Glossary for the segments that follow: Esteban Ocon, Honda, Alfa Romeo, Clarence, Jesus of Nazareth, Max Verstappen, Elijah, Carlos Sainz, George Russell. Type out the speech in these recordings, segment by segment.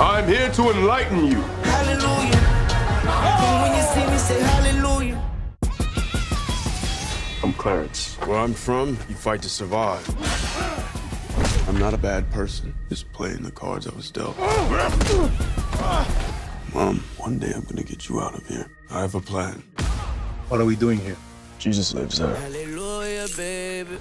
I'm here to enlighten you. Hallelujah. When you see me, say hallelujah. I'm Clarence. Where I'm from, you fight to survive. I'm not a bad person, just playing the cards I was dealt. Mom, one day I'm gonna get you out of here. I have a plan. What are we doing here? Jesus lives there. Hallelujah, baby.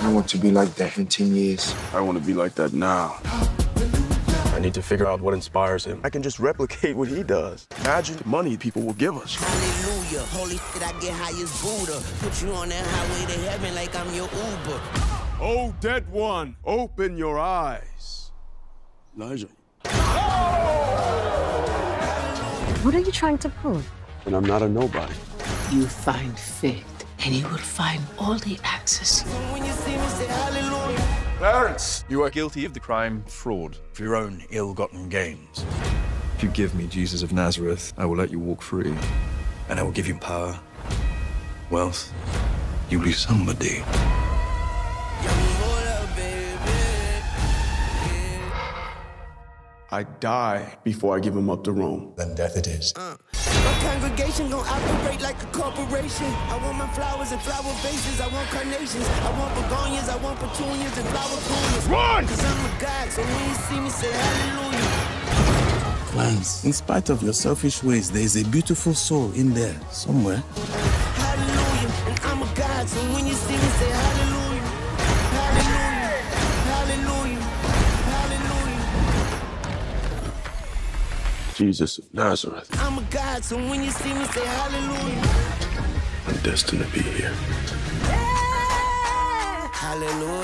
I want to be like that in 10 years. I want to be like that now. I need to figure out what inspires him. I can just replicate what he does. Imagine the money people will give us. Hallelujah, holy shit, I get high as Buddha. Put you on that highway to heaven like I'm your Uber. Oh, dead one, open your eyes. Elijah. Oh! What are you trying to prove? And I'm not a nobody. You find faith, and you will find all the answers. When you see me, say hallelujah. Clarence, you are guilty of the crime fraud for your own ill-gotten gains. If you give me Jesus of Nazareth, I will let you walk free. And I will give you power, wealth. You'll be somebody. I die before I give him up to Rome. Then death it is. My congregation gon' operate like a corporation. I want my flowers and flower vases. I want carnations. I want begonias. I want petunias and flower coolers. Run! 'Cause I'm a god, so when you see me, say hallelujah. Clarence, in spite of your selfish ways, there is a beautiful soul in there somewhere. Hallelujah, and I'm a god, so when you see me, say hallelujah. Hallelujah, hallelujah, hallelujah. Jesus of Nazareth. I'm a god, so when you see me, say hallelujah. I'm destined to be here. Yeah. Hallelujah.